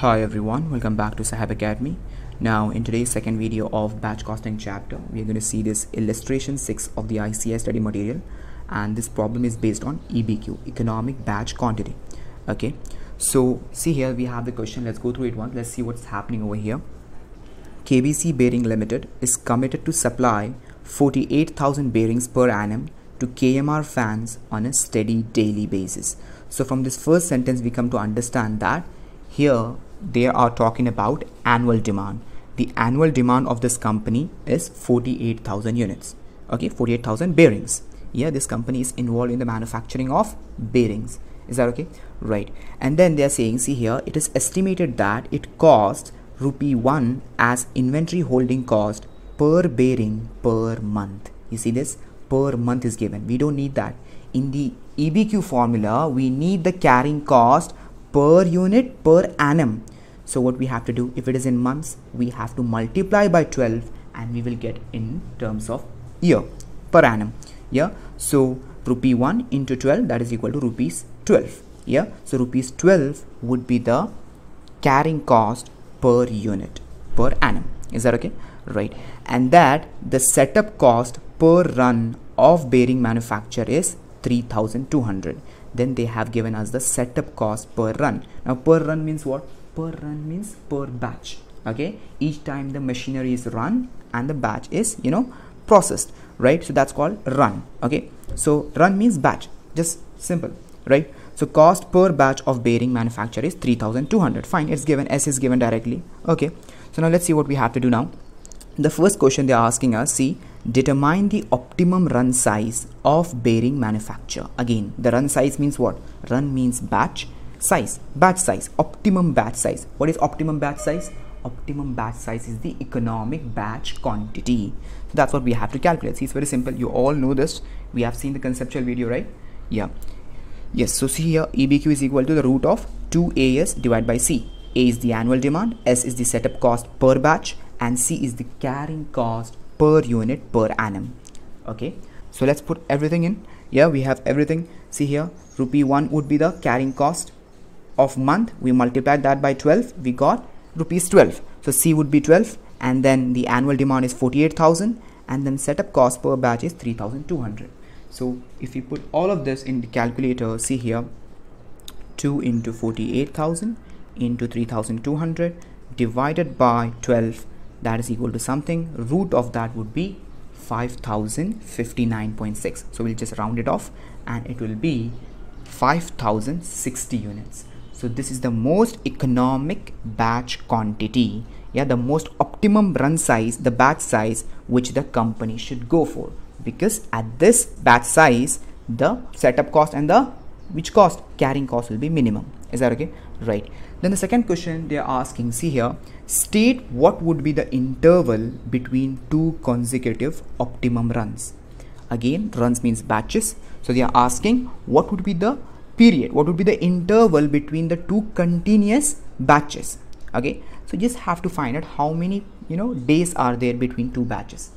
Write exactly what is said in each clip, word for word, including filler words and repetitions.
Hi everyone, welcome back to Saheb Academy. Now in today's second video of batch costing chapter, we are going to see this illustration six of the I C A I study material, and this problem is based on E B Q, economic batch quantity. Okay, so see here we have the question. Let's go through it once. Let's see what's happening over here. K B C Bearing Limited is committed to supply forty-eight thousand bearings per annum to K M R fans on a steady daily basis. So from this first sentence we come to understand that here they are talking about annual demand. The annual demand of this company is forty-eight thousand units. Okay, forty-eight thousand bearings. Yeah, this company is involved in the manufacturing of bearings. Is that okay? Right. And then they are saying, see here, it is estimated that it costs rupee one as inventory holding cost per bearing per month. You see this? Per month is given. We don't need that. In the E B Q formula, we need the carrying cost per unit per annum. So what we have to do, if it is in months, we have to multiply by twelve and we will get in terms of year per annum. Yeah, so rupee one into twelve, that is equal to rupees twelve. Yeah, so rupees twelve would be the carrying cost per unit per annum. Is that okay? Right. And that the setup cost per run of bearing manufacture is three thousand two hundred. Then they have given us the setup cost per run. Now per run means what? Per run means per batch. Okay, each time the machinery is run and the batch is, you know, processed, right? So that's called run. Okay, so run means batch, just simple, right? So cost per batch of bearing manufacture is three thousand two hundred. Fine, it's given, S is given directly. Okay, so now let's see what we have to do now. The first question they are asking us, see, determine the optimum run size of bearing manufacture. Again, the run size means what? Run means batch size, batch size, optimum batch size. What is optimum batch size? Optimum batch size is the economic batch quantity. So that's what we have to calculate. See, it's very simple. You all know this. We have seen the conceptual video, right? Yeah. Yes. So see here, E B Q is equal to the root of two A S divided by C. A is the annual demand, S is the setup cost per batch, and C is the carrying cost per unit per annum. Okay, so let's put everything in. Yeah, we have everything. See here, rupee one would be the carrying cost of month. We multiplied that by twelve, we got rupees twelve. So C would be twelve, and then the annual demand is forty-eight thousand, and then setup cost per batch is three thousand two hundred. So if we put all of this in the calculator, see here, two into forty-eight thousand into three thousand two hundred divided by twelve, that is equal to something. Root of that would be five thousand fifty-nine point six. So we'll just round it off and it will be five thousand sixty units. So this is the most economic batch quantity. Yeah, the most optimum run size, the batch size which the company should go for, because at this batch size, the setup cost and the which cost, carrying cost will be minimum. Is that okay? Right. Then the second question they are asking, see here, state what would be the interval between two consecutive optimum runs. Again, runs means batches. So they are asking what would be the period, what would be the interval between the two continuous batches. Okay, so just have to find out how many, you know, days are there between two batches.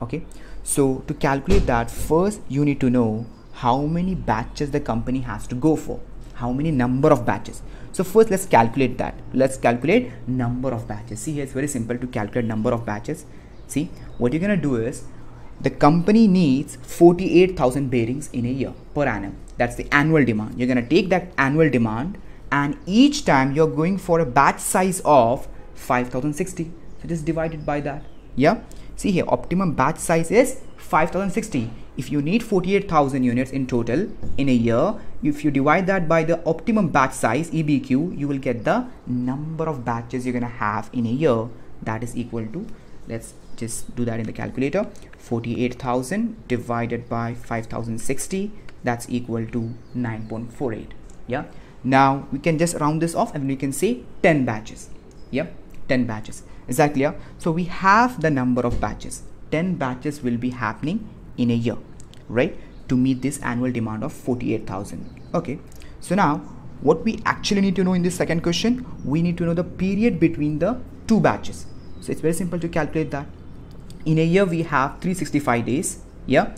Okay, so to calculate that, first you need to know how many batches the company has to go for, how many number of batches. So first let's calculate that. Let's calculate number of batches. See here, it's very simple to calculate number of batches. See, what you're gonna do is, the company needs forty-eight thousand bearings in a year per annum. That's the annual demand. You're gonna take that annual demand, and each time you're going for a batch size of five thousand sixty. So just divide it by that. Yeah, see here, optimum batch size is five thousand sixty. If you need forty-eight thousand units in total in a year, if you divide that by the optimum batch size, E B Q, you will get the number of batches you're gonna have in a year. That is equal to, let's just do that in the calculator, forty-eight thousand divided by five thousand sixty, that's equal to nine point four eight. Yeah, now we can just round this off and we can say ten batches. Yep, ten batches. Is that clear? So we have the number of batches. ten batches will be happening in a year, right, to meet this annual demand of forty-eight thousand. Okay, so now what we actually need to know in this second question, we need to know the period between the two batches. So it's very simple to calculate that. In a year we have three hundred sixty-five days. Yeah,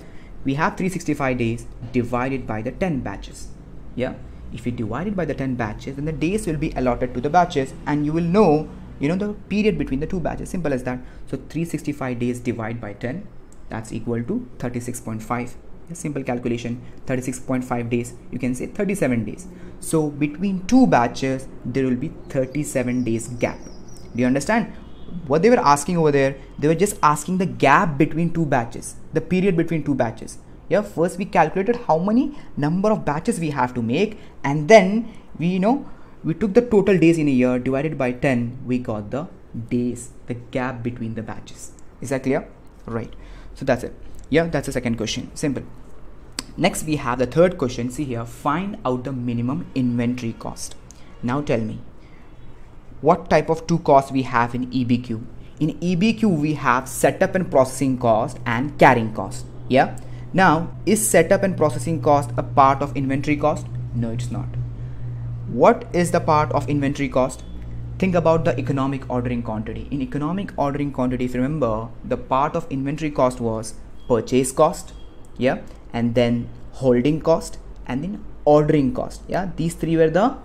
we have three hundred sixty-five days divided by the ten batches. Yeah, If you divide it by the ten batches, then the days will be allotted to the batches, and you will know, you know, the period between the two batches. Simple as that. So three hundred sixty-five days divided by ten, that's equal to thirty-six point five. A simple calculation, thirty-six point five days, you can say thirty-seven days. So between two batches there will be thirty-seven days gap. Do you understand what they were asking over there? They were just asking the gap between two batches, the period between two batches. Yeah, first we calculated how many number of batches we have to make, and then we, you know, we took the total days in a year, divided by ten, we got the days, the gap between the batches. Is that clear? Right. So that's it. Yeah, that's the second question. Simple. Next we have the third question. See here, find out the minimum inventory cost. Now tell me, what type of two costs we have in E B Q? In E B Q we have setup and processing cost and carrying cost. Yeah. Now, is setup and processing cost a part of inventory cost? No, it's not. What is the part of inventory cost? Think about the economic ordering quantity. In economic ordering quantity, if you remember, the part of inventory cost was purchase cost, yeah, and then holding cost, and then ordering cost. Yeah, these three were the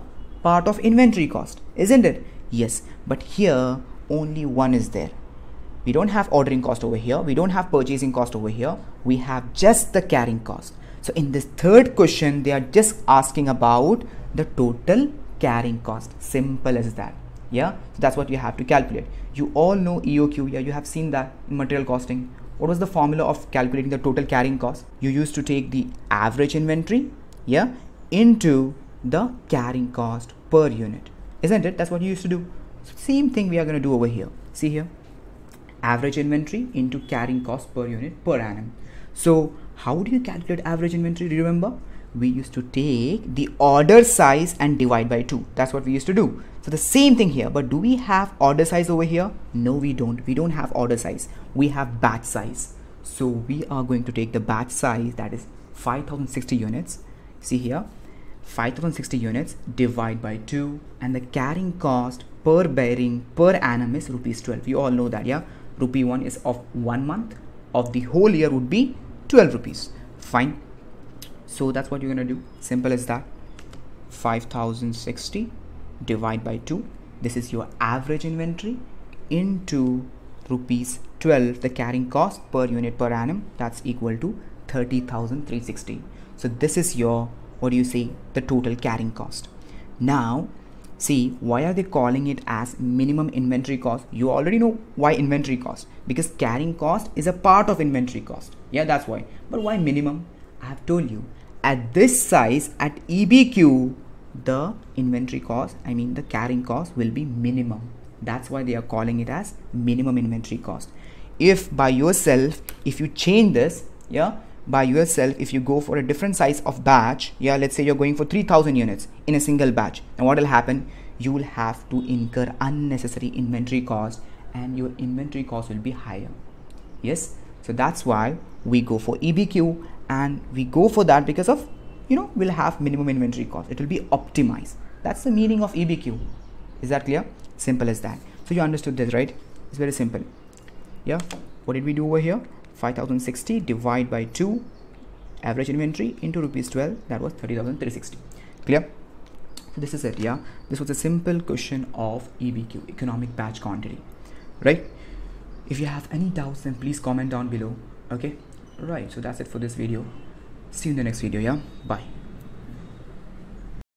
part of inventory cost, isn't it? Yes, but here only one is there. We don't have ordering cost over here, we don't have purchasing cost over here, we have just the carrying cost. So in this third question they are just asking about the total carrying cost. Simple as that. Yeah, so that's what you have to calculate. You all know E O Q. Yeah, you have seen that in material costing. What was the formula of calculating the total carrying cost? You used to take the average inventory, yeah, into the carrying cost per unit, isn't it? That's what you used to do. So same thing we are going to do over here. See here, average inventory into carrying cost per unit per annum. So how do you calculate average inventory? Do you remember? We used to take the order size and divide by two. That's what we used to do. So the same thing here, but do we have order size over here? No, we don't. We don't have order size. We have batch size. So we are going to take the batch size, that is five thousand sixty units. See here, five thousand sixty units, divide by two, and the carrying cost per bearing per annum is rupees twelve. You all know that, yeah? Rupee one is of one month, of the whole year would be twelve rupees. Fine. So that's what you're gonna do. Simple as that. five thousand sixty divide by two. This is your average inventory into rupees twelve, the carrying cost per unit per annum. That's equal to thirty thousand three hundred sixty. So this is your, what do you say, the total carrying cost. Now, see, why are they calling it as minimum inventory cost? You already know why inventory cost, because carrying cost is a part of inventory cost. Yeah, that's why. But why minimum? I have told you, at this size, at E B Q, the inventory cost, I mean the carrying cost, will be minimum. That's why they are calling it as minimum inventory cost. If by yourself, if you change this, yeah, by yourself, if you go for a different size of batch, yeah, let's say you're going for three thousand units in a single batch, and what will happen? You will have to incur unnecessary inventory cost, and your inventory cost will be higher. Yes, so that's why we go for E B Q, and we go for that because of, you know, we'll have minimum inventory cost. It will be optimized. That's the meaning of E B Q. Is that clear? Simple as that. So you understood this, right? It's very simple. Yeah. What did we do over here? five thousand sixty divide by two, average inventory into rupees twelve. That was thirty thousand three hundred sixty. Clear? So this is it. Yeah. This was a simple question of E B Q, economic batch quantity. Right? If you have any doubts, then please comment down below. Okay. Right. So that's it for this video. See you in the next video. Yeah. Bye.